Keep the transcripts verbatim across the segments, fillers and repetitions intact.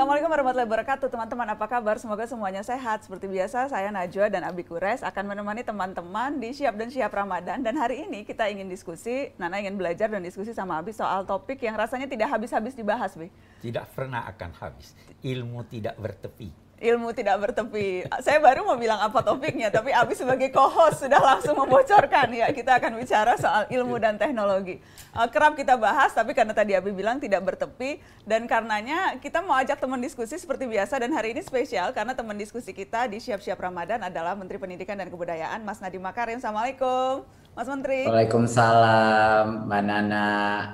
Assalamualaikum warahmatullahi wabarakatuh teman-teman, apa kabar? Semoga semuanya sehat. Seperti biasa, saya Najwa dan Abi Quraish akan menemani teman-teman di Syihab dan Syihab Ramadan. Dan hari ini kita ingin diskusi, Nana ingin belajar dan diskusi sama Abi soal topik yang rasanya tidak habis-habis dibahas, Bi. Tidak pernah akan habis, ilmu tidak bertepi. Ilmu tidak bertepi. Saya baru mau bilang apa topiknya, tapi Abi sebagai co-host sudah langsung membocorkan. Ya, kita akan bicara soal ilmu dan teknologi. Uh, kerap kita bahas, tapi karena tadi Abi bilang tidak bertepi, dan karenanya kita mau ajak teman diskusi seperti biasa, dan hari ini spesial karena teman diskusi kita di Syihab-Syihab Ramadan adalah Menteri Pendidikan dan Kebudayaan, Mas Nadiem Makarim. Assalamualaikum, Mas Menteri. Waalaikumsalam, Mbak Nana,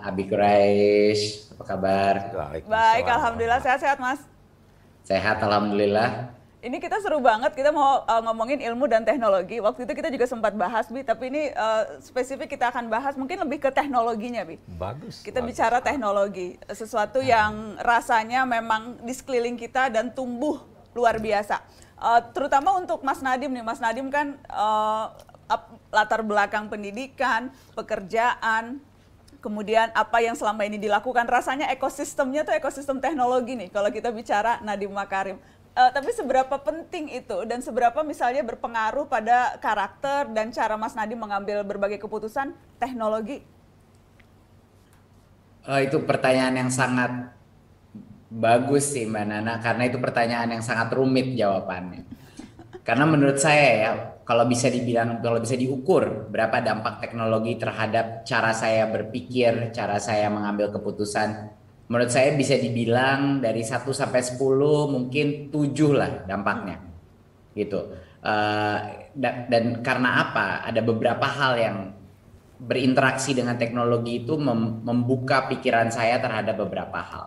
Abi Quraish. Apa kabar? Baik, alhamdulillah sehat-sehat, Mas. Sehat, alhamdulillah. Ini kita seru banget, kita mau uh, ngomongin ilmu dan teknologi. Waktu itu kita juga sempat bahas, Bi, tapi ini uh, spesifik kita akan bahas mungkin lebih ke teknologinya, Bi. Bagus. Kita bagus. bicara teknologi, sesuatu yang rasanya memang di sekeliling kita dan tumbuh luar biasa. Uh, terutama untuk Mas Nadiem nih, Mas Nadiem kan uh, latar belakang pendidikan, pekerjaan, kemudian apa yang selama ini dilakukan, rasanya ekosistemnya tuh ekosistem teknologi nih kalau kita bicara Nadiem Makarim. Uh, tapi seberapa penting itu dan seberapa misalnya berpengaruh pada karakter dan cara Mas Nadiem mengambil berbagai keputusan teknologi? Uh, itu pertanyaan yang sangat bagus sih, Mbak Nana, karena itu pertanyaan yang sangat rumit jawabannya. Karena menurut saya ya, kalau bisa dibilang, kalau bisa diukur berapa dampak teknologi terhadap cara saya berpikir, cara saya mengambil keputusan, menurut saya bisa dibilang dari satu sampai sepuluh mungkin tujuh lah dampaknya. Gitu. Uh, da dan karena apa? Ada beberapa hal yang berinteraksi dengan teknologi itu mem membuka pikiran saya terhadap beberapa hal.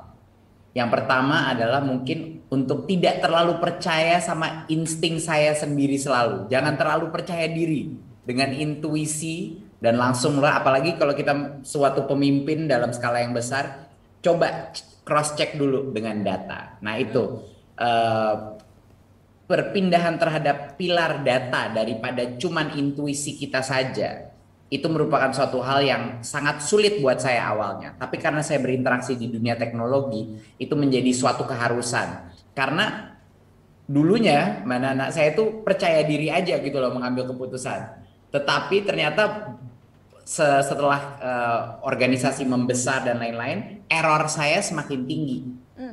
Yang pertama adalah mungkin untuk tidak terlalu percaya sama insting saya sendiri selalu. Jangan terlalu percaya diri dengan intuisi dan langsunglah. Apalagi kalau kita suatu pemimpin dalam skala yang besar, coba cross-check dulu dengan data. Nah itu, eh, perpindahan terhadap pilar data daripada cuman intuisi kita saja, itu merupakan suatu hal yang sangat sulit buat saya awalnya. Tapi karena saya berinteraksi di dunia teknologi, itu menjadi suatu keharusan. Karena dulunya, mana anak saya itu percaya diri aja gitu loh mengambil keputusan. Tetapi ternyata setelah uh, organisasi membesar dan lain-lain, error saya semakin tinggi.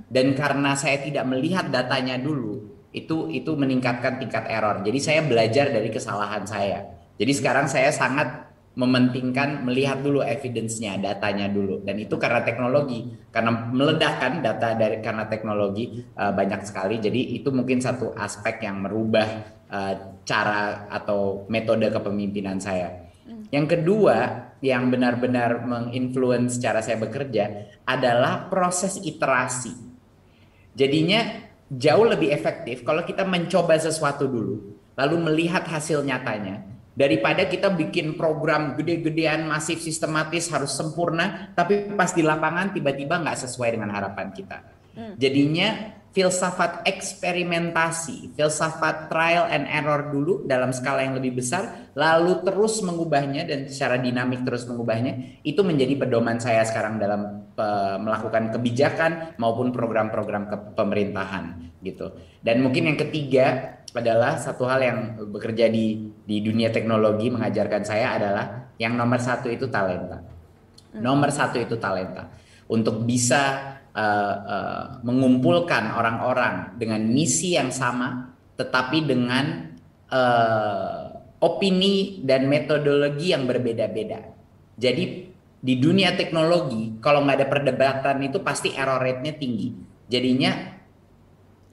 Dan karena saya tidak melihat datanya dulu, itu, itu meningkatkan tingkat error. Jadi saya belajar dari kesalahan saya. Jadi sekarang saya sangat mementingkan melihat dulu evidence-nya, datanya dulu, dan itu karena teknologi, karena meledakkan data dari karena teknologi uh, banyak sekali. Jadi itu mungkin satu aspek yang merubah uh, cara atau metode kepemimpinan saya. Yang kedua yang benar-benar menginfluence cara saya bekerja adalah proses iterasi. Jadinya jauh lebih efektif kalau kita mencoba sesuatu dulu, lalu melihat hasil nyatanya. Daripada kita bikin program gede-gedean, masif, sistematis, harus sempurna, tapi pas di lapangan tiba-tiba nggak sesuai dengan harapan kita. Jadinya filsafat eksperimentasi, filsafat trial and error dulu dalam skala yang lebih besar, lalu terus mengubahnya dan secara dinamik terus mengubahnya, itu menjadi pedoman saya sekarang dalam uh, melakukan kebijakan maupun program-program pemerintahan gitu. Dan mungkin yang ketiga adalah satu hal yang bekerja di di dunia teknologi mengajarkan saya adalah yang nomor satu itu talenta. Nomor satu itu talenta. Untuk bisa uh, uh, mengumpulkan orang-orang dengan misi yang sama, tetapi dengan uh, opini dan metodologi yang berbeda-beda. Jadi di dunia teknologi, kalau nggak ada perdebatan itu pasti error rate-nya tinggi. Jadinya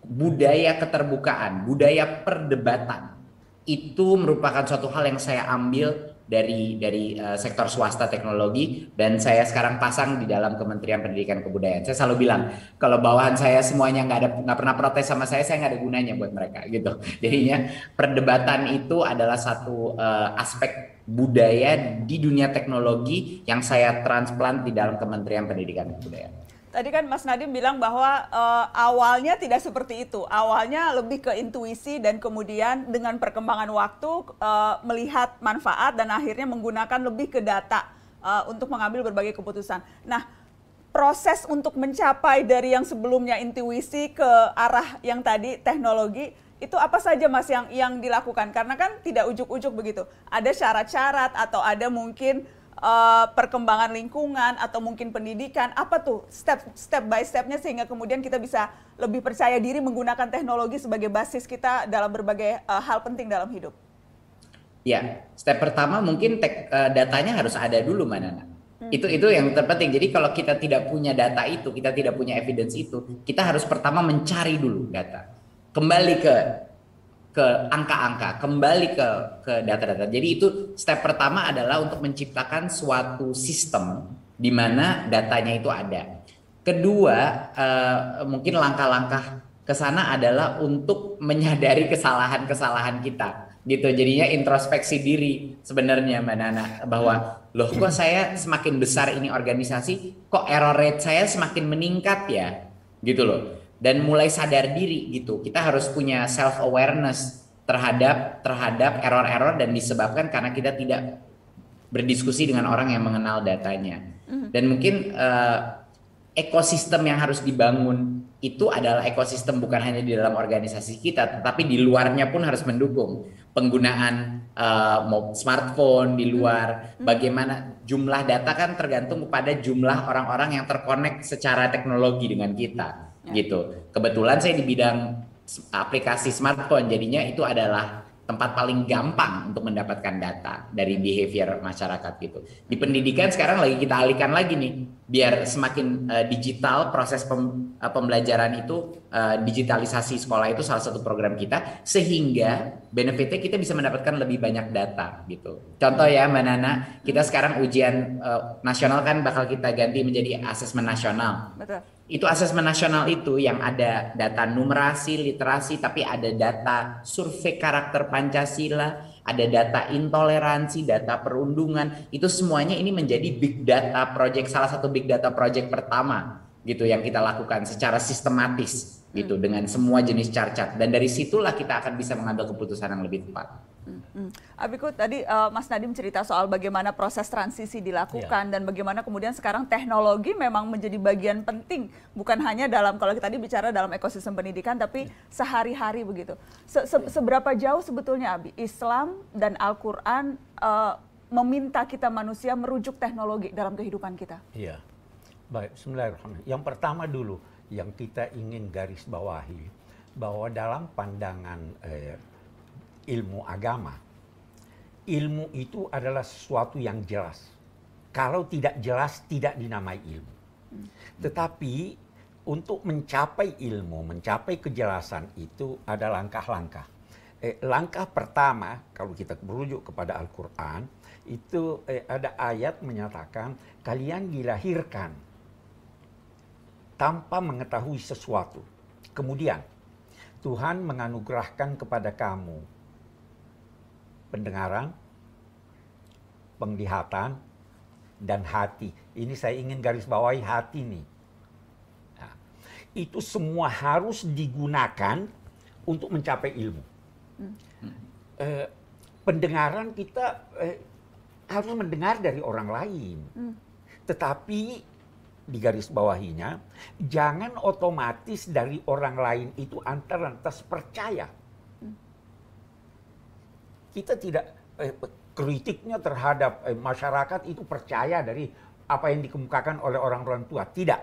budaya keterbukaan, budaya perdebatan itu merupakan suatu hal yang saya ambil dari dari uh, sektor swasta teknologi, dan saya sekarang pasang di dalam Kementerian Pendidikan dan Kebudayaan. Saya selalu bilang kalau bawahan saya semuanya nggak ada nggak pernah protes sama saya, saya nggak ada gunanya buat mereka gitu. Jadinya perdebatan itu adalah satu uh, aspek budaya di dunia teknologi yang saya transplant di dalam Kementerian Pendidikan dan Kebudayaan. Tadi kan Mas Nadiem bilang bahwa uh, awalnya tidak seperti itu, awalnya lebih ke intuisi dan kemudian dengan perkembangan waktu uh, melihat manfaat dan akhirnya menggunakan lebih ke data uh, untuk mengambil berbagai keputusan. Nah, proses untuk mencapai dari yang sebelumnya intuisi ke arah yang tadi teknologi, itu apa saja Mas yang yang dilakukan? Karena kan tidak ujuk-ujuk begitu. Ada syarat-syarat atau ada mungkin uh, perkembangan lingkungan atau mungkin pendidikan. Apa tuh step step by stepnya sehingga kemudian kita bisa lebih percaya diri menggunakan teknologi sebagai basis kita dalam berbagai uh, hal penting dalam hidup? Ya, step pertama mungkin tek, uh, datanya harus ada dulu, Mbak Nana. Itu itu yang terpenting. Jadi kalau kita tidak punya data itu, kita tidak punya evidence itu, kita harus pertama mencari dulu data. Kembali ke ke angka-angka, kembali ke ke data-data. Jadi itu step pertama adalah untuk menciptakan suatu sistem di mana datanya itu ada. Kedua, eh, mungkin langkah-langkah ke sana adalah untuk menyadari kesalahan-kesalahan kita. Gitu, jadinya introspeksi diri sebenarnya Mbak Nana, bahwa loh kok saya semakin besar ini organisasi, kok error rate saya semakin meningkat ya, gitu loh. Dan mulai sadar diri gitu, kita harus punya self awareness terhadap terhadap error-error dan disebabkan karena kita tidak berdiskusi dengan orang yang mengenal datanya. Dan mungkin uh, ekosistem yang harus dibangun itu adalah ekosistem bukan hanya di dalam organisasi kita, tetapi di luarnya pun harus mendukung penggunaan uh, smartphone di luar. Hmm. Bagaimana jumlah data kan tergantung kepada jumlah orang-orang yang terkonek secara teknologi dengan kita, ya. Gitu. Kebetulan saya di bidang aplikasi smartphone, jadinya itu adalah tempat paling gampang untuk mendapatkan data dari behavior masyarakat gitu. Di pendidikan sekarang lagi kita alihkan lagi nih, biar semakin uh, digital proses pem, uh, pembelajaran itu, uh, digitalisasi sekolah itu salah satu program kita, sehingga benefitnya kita bisa mendapatkan lebih banyak data gitu. Contoh ya Mbak Nana, kita sekarang ujian uh, nasional kan bakal kita ganti menjadi asesmen nasional. Betul. Itu asesmen nasional itu yang ada data numerasi, literasi, tapi ada data survei karakter Pancasila, ada data intoleransi, data perundungan, itu semuanya ini menjadi big data project, salah satu big data project pertama gitu yang kita lakukan secara sistematis gitu, hmm. dengan semua jenis chart-chart, dan dari situlah kita akan bisa mengambil keputusan yang lebih tepat. Hmm. Abiku, tadi uh, Mas Nadiem cerita soal bagaimana proses transisi dilakukan, yeah. dan bagaimana kemudian sekarang teknologi memang menjadi bagian penting, bukan hanya dalam, kalau kita tadi bicara dalam ekosistem pendidikan, tapi yeah. sehari-hari begitu. Se -se Seberapa jauh sebetulnya Abi, Islam dan Al-Quran uh, meminta kita manusia merujuk teknologi dalam kehidupan kita? Iya, yeah. Baik, bismillahirrahmanirrahim. Yang pertama dulu yang kita ingin garis bawahi, bahwa dalam pandangan eh, ilmu agama, ilmu itu adalah sesuatu yang jelas. Kalau tidak jelas, tidak dinamai ilmu. Tetapi untuk mencapai ilmu, mencapai kejelasan itu ada langkah-langkah. Eh, langkah pertama, kalau kita merujuk kepada Al-Quran, itu eh, ada ayat menyatakan, kalian dilahirkan tanpa mengetahui sesuatu. Kemudian, Tuhan menganugerahkan kepada kamu pendengaran, penglihatan, dan hati. Ini saya ingin garis bawahi hati nih. Nah, itu semua harus digunakan untuk mencapai ilmu. Hmm. Eh, pendengaran kita eh, harus mendengar dari orang lain. Hmm. Tetapi di garis bawahinya, jangan otomatis dari orang lain itu antar-antas percaya. Kita tidak, eh, kritiknya terhadap eh, masyarakat itu percaya dari apa yang dikemukakan oleh orang-orang tua. Tidak.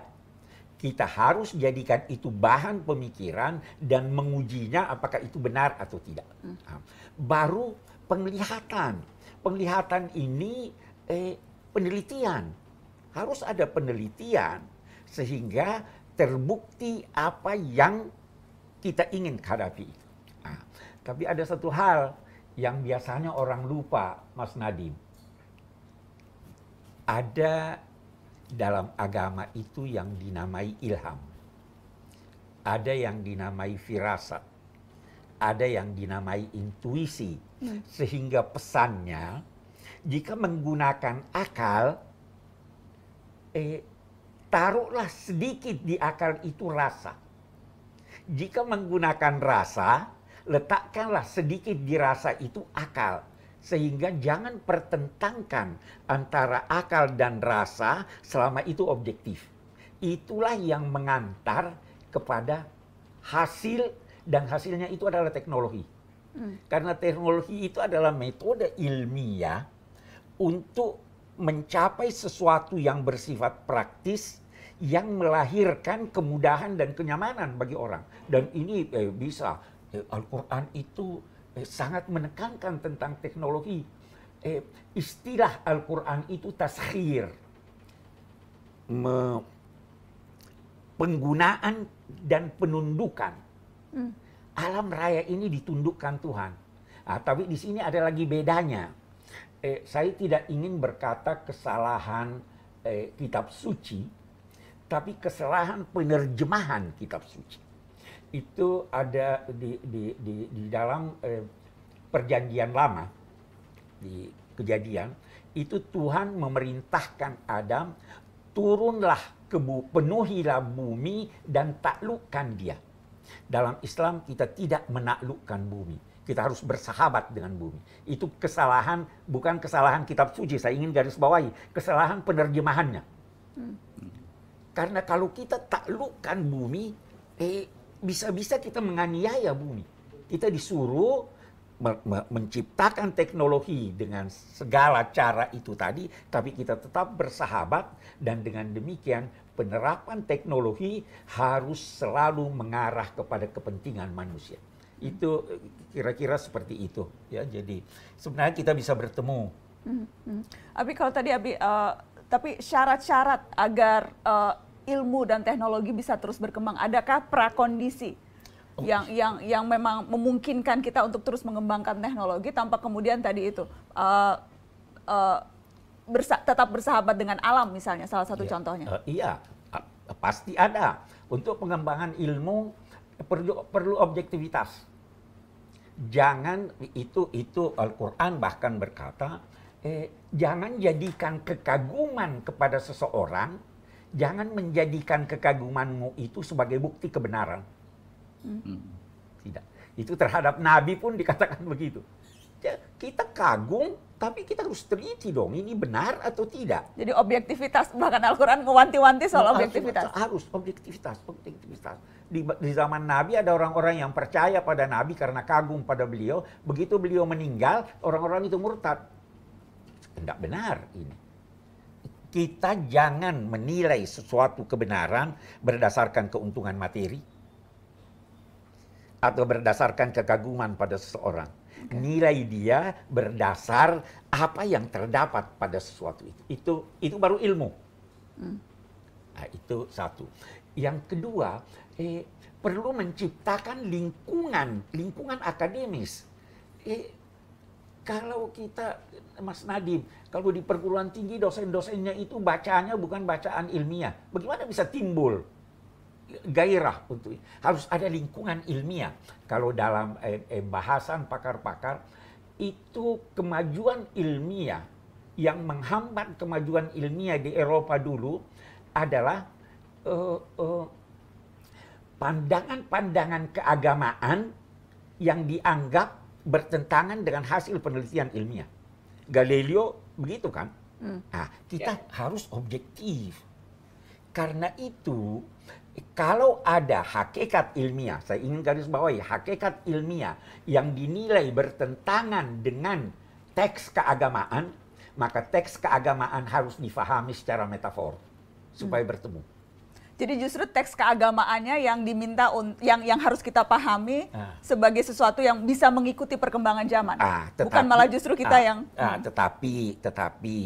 Kita harus jadikan itu bahan pemikiran dan mengujinya apakah itu benar atau tidak. Hmm. Baru penglihatan. Penglihatan ini eh, penelitian. Harus ada penelitian sehingga terbukti apa yang kita ingin hadapi. Nah, tapi ada satu hal yang biasanya orang lupa, Mas Nadiem. Ada dalam agama itu yang dinamai ilham. Ada yang dinamai firasat. Ada yang dinamai intuisi. Hmm. Sehingga pesannya, jika menggunakan akal, eh, taruhlah sedikit di akal itu rasa. Jika menggunakan rasa, letakkanlah sedikit dirasa itu akal, sehingga jangan pertentangkan antara akal dan rasa selama itu objektif. itulah yang mengantar kepada hasil, dan hasilnya itu adalah teknologi. Hmm. Karena teknologi itu adalah metode ilmiah untuk mencapai sesuatu yang bersifat praktis, yang melahirkan kemudahan dan kenyamanan bagi orang. Dan ini eh, bisa, eh, Al-Quran itu eh, sangat menekankan tentang teknologi. Eh, istilah Al-Quran itu taskhir. Me Penggunaan dan penundukan. Hmm. Alam raya ini ditundukkan Tuhan. Nah, tapi di sini ada lagi bedanya. Eh, saya tidak ingin berkata kesalahan eh, kitab suci, tapi kesalahan penerjemahan kitab suci. Itu ada di, di, di, di dalam eh, perjanjian lama, di Kejadian, itu Tuhan memerintahkan Adam, turunlah Kebu, penuhilah bumi dan taklukkan dia. Dalam Islam kita tidak menaklukkan bumi. Kita harus bersahabat dengan bumi. Itu kesalahan, bukan kesalahan kitab suci. Saya ingin garis bawahi, kesalahan penerjemahannya. Hmm. Karena kalau kita taklukkan bumi, bisa-bisa eh, kita menganiaya bumi. Kita disuruh menciptakan teknologi dengan segala cara itu tadi, tapi kita tetap bersahabat, dan dengan demikian penerapan teknologi harus selalu mengarah kepada kepentingan manusia. Itu kira-kira seperti itu, ya. Jadi sebenarnya kita bisa bertemu. Mm-hmm. Abi, kalau tadi Abi, uh, tapi syarat-syarat agar uh, ilmu dan teknologi bisa terus berkembang, adakah prakondisi yang yang yang memang memungkinkan kita untuk terus mengembangkan teknologi tanpa kemudian tadi itu uh, uh, bersa tetap bersahabat dengan alam, misalnya salah satu iya. contohnya. Uh, iya, uh, pasti ada. Untuk pengembangan ilmu perlu perlu objektivitas. Jangan itu itu Al-Quran bahkan berkata, eh, jangan jadikan kekaguman kepada seseorang, jangan menjadikan kekagumanmu itu sebagai bukti kebenaran. Hmm. Tidak. Itu terhadap Nabi pun dikatakan begitu. Kita kagum, tapi kita harus teliti dong, ini benar atau tidak. Jadi objektivitas, bahkan Al-Quran mewanti-wanti soal objektivitas. Harus objektivitas, objektivitas. Di, di zaman Nabi ada orang-orang yang percaya pada Nabi karena kagum pada beliau. Begitu beliau meninggal, orang-orang itu murtad. Tidak benar ini. Kita jangan menilai sesuatu kebenaran berdasarkan keuntungan materi atau berdasarkan kekaguman pada seseorang. Okay. Nilai dia berdasar apa yang terdapat pada sesuatu itu. Itu, itu baru ilmu. Hmm. Nah, itu satu. Yang kedua, eh, perlu menciptakan lingkungan, lingkungan akademis. Eh, kalau kita, Mas Nadiem, kalau di perguruan tinggi dosen-dosennya itu bacaannya bukan bacaan ilmiah, bagaimana bisa timbul gairah untuk ini? Harus ada lingkungan ilmiah. Kalau dalam eh, eh, bahasan pakar-pakar, itu kemajuan ilmiah yang menghambat kemajuan ilmiah di Eropa dulu adalah pandangan-pandangan eh, eh, keagamaan yang dianggap bertentangan dengan hasil penelitian ilmiah. Galileo begitu kan? Hmm. Nah, kita ya. harus objektif. Karena itu, kalau ada hakikat ilmiah, saya ingin garis bawahi, hakikat ilmiah yang dinilai bertentangan dengan teks keagamaan, maka teks keagamaan harus difahami secara metafor supaya hmm. bertemu. Jadi justru teks keagamaannya yang diminta, yang yang harus kita pahami ah. sebagai sesuatu yang bisa mengikuti perkembangan zaman, ah, tetapi, bukan malah justru kita ah, yang. Ah, hmm. Tetapi, tetapi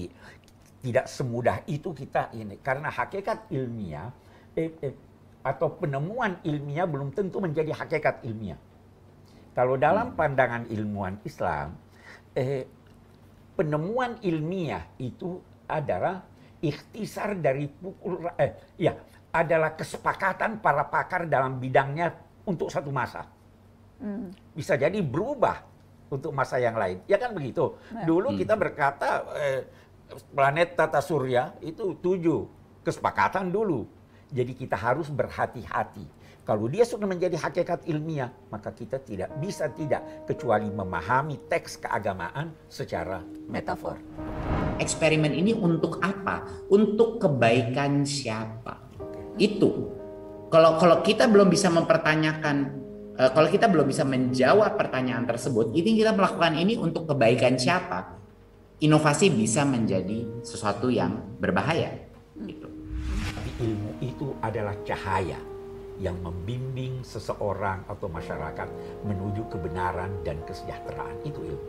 tidak semudah itu kita ini, karena hakikat ilmiah eh, eh, atau penemuan ilmiah belum tentu menjadi hakikat ilmiah. Kalau dalam pandangan ilmuwan Islam, eh, penemuan ilmiah itu adalah ikhtisar dari pukul, eh, ya, adalah kesepakatan para pakar dalam bidangnya untuk satu masa. Hmm. Bisa jadi berubah untuk masa yang lain. Ya kan begitu. Dulu hmm. kita berkata eh, planet tata surya itu tujuh, kesepakatan dulu. Jadi kita harus berhati-hati. Kalau dia sudah menjadi hakikat ilmiah, maka kita tidak bisa tidak kecuali memahami teks keagamaan secara metafor. Eksperimen ini untuk apa? Untuk kebaikan siapa? itu. Kalau kalau kita belum bisa mempertanyakan, kalau kita belum bisa menjawab pertanyaan tersebut, ini kita melakukan ini untuk kebaikan siapa? Inovasi bisa menjadi sesuatu yang berbahaya. Gitu. Tapi ilmu itu adalah cahaya yang membimbing seseorang atau masyarakat menuju kebenaran dan kesejahteraan. Itu ilmu.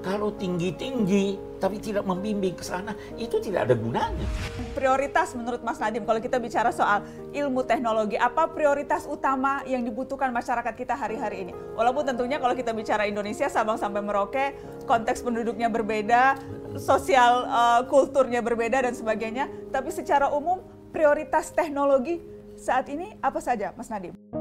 Kalau tinggi-tinggi tapi tidak membimbing ke sana, itu tidak ada gunanya. Prioritas menurut Mas Nadiem, kalau kita bicara soal ilmu teknologi, apa prioritas utama yang dibutuhkan masyarakat kita hari-hari ini? Walaupun tentunya kalau kita bicara Indonesia, Sabang sampai Merauke, konteks penduduknya berbeda, sosial uh, kulturnya berbeda dan sebagainya. Tapi secara umum prioritas teknologi saat ini apa saja, Mas Nadiem?